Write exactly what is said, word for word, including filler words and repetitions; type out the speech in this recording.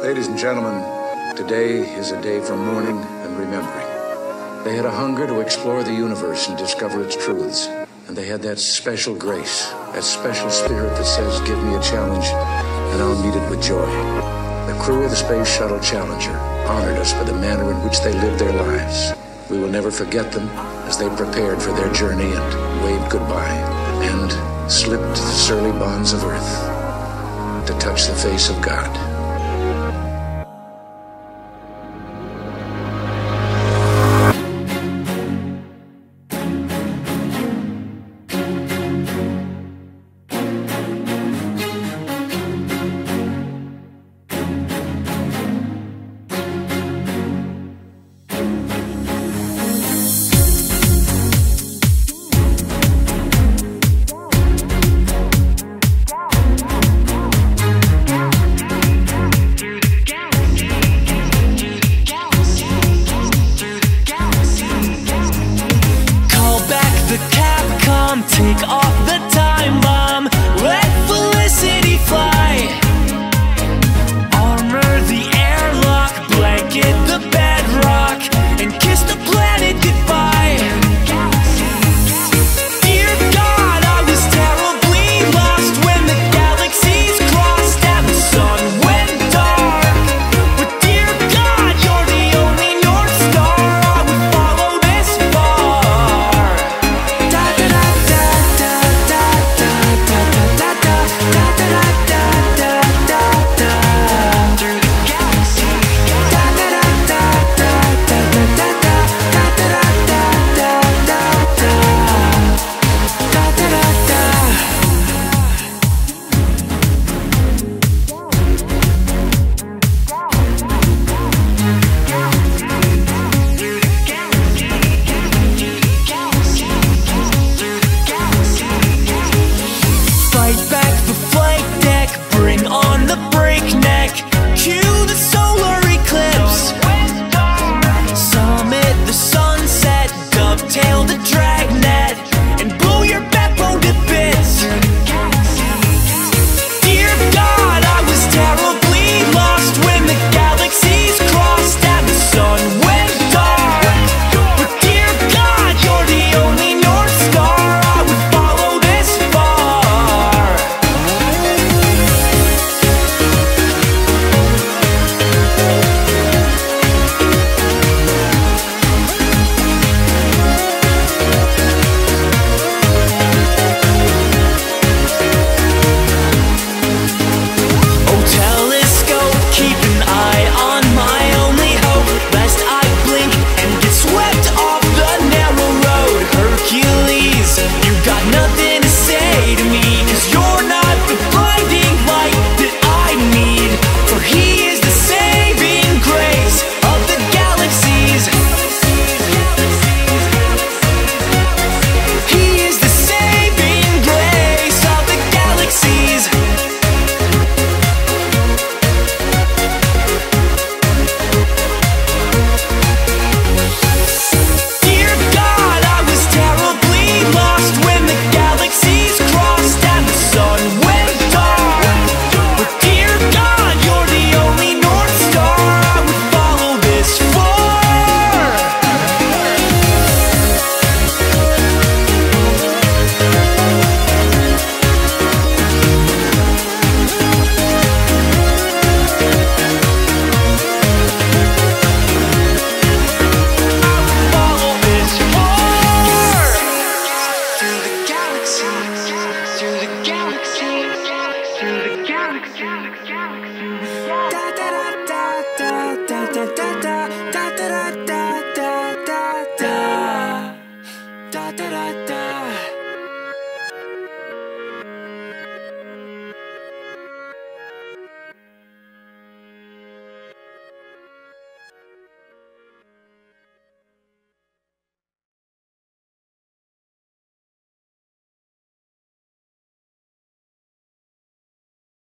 Ladies and gentlemen, today is a day for mourning and remembering. They had a hunger to explore the universe and discover its truths. And they had that special grace, that special spirit that says, give me a challenge and I'll meet it with joy. The crew of the Space Shuttle Challenger honored us for the manner in which they lived their lives. We will never forget them as they prepared for their journey and waved goodbye and slipped the surly bonds of Earth to touch the face of God. Take off the top.